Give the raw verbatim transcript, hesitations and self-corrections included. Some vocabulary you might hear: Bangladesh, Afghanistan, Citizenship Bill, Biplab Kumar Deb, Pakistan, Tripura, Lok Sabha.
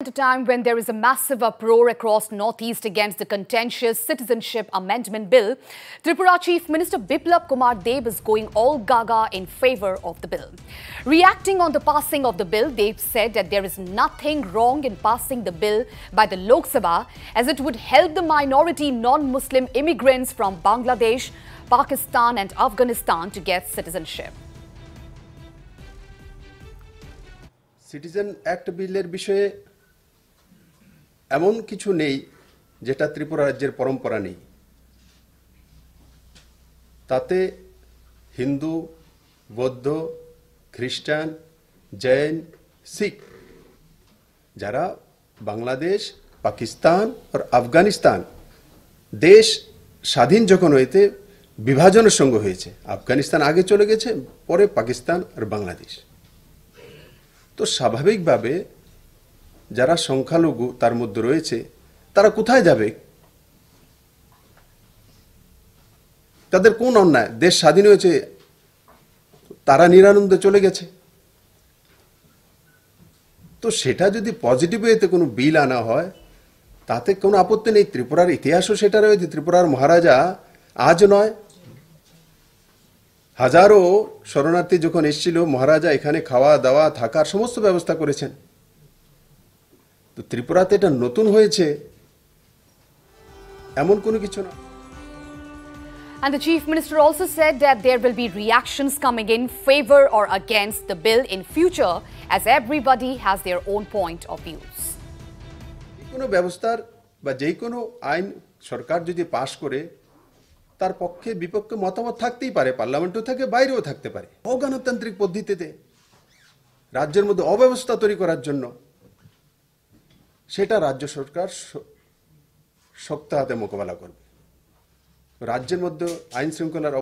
At a time when there is a massive uproar across Northeast against the contentious Citizenship Amendment Bill, Tripura Chief Minister Biplab Kumar Deb is going all gaga in favour of the bill. Reacting on the passing of the bill, Deb said that there is nothing wrong in passing the bill by the Lok Sabha as it would help the minority non-Muslim immigrants from Bangladesh, Pakistan and Afghanistan to get citizenship. Citizen Act Bill-er bishoye এমন কিছু নেই যেটা ত্রিপুরা রাজ্যের পরম্পরা নেই। তাতে হিন্দু, বৌদ্ধ, খ্রিস্টান, জৈন, শিখ যারা বাংলাদেশ, পাকিস্তান আর আফগানিস্তান দেশ স্বাধীন যখন হইতে বিভাজনের সঙ্গে হয়েছে, আফগানিস্তান আগে চলে গেছে, পরে পাকিস্তান আর বাংলাদেশ, তো স্বাভাবিকভাবে যারা সংখ্যালঘু তার মধ্যে রয়েছে তারা কোথায় যাবে? তাদের কোন অন্যায়? দেশ স্বাধীন হয়েছে, তারা নিরানন্দে চলে গেছে। তো সেটা যদি পজিটিভ ওয়েতে কোনো বিল আনা হয় তাতে কোনো আপত্তি নেই। ত্রিপুরার ইতিহাসও সেটা রয়েছে। ত্রিপুরার মহারাজা আজ নয়, হাজারো শরণার্থী যখন এসেছিল মহারাজা এখানে খাওয়া দাওয়া থাকার সমস্ত ব্যবস্থা করেছেন। তো ত্রিপুরাতে এটা নতুন হয়েছে এমন কোনো কিছু না। And the Chief Minister also said that there will be reactions coming in favor or against the bill in future as everybody has their own point of views. কোনো ব্যবস্থার বা যে কোনো আইন সরকার যদি পাশ করে তার পক্ষে বিপক্ষে মতামত থাকতেই পারে, পার্লামেন্টও থেকে বাইরেও থাকতে পারে। অগণতান্ত্রিক পদ্ধতিতে রাজ্যের মধ্যে অব্যবস্থা তৈরি করার জন্য সেটা রাজ্য সরকার শক্ত হাতে মোকাবেলা করবে। রাজ্যের মধ্যে আইন শৃঙ্খলার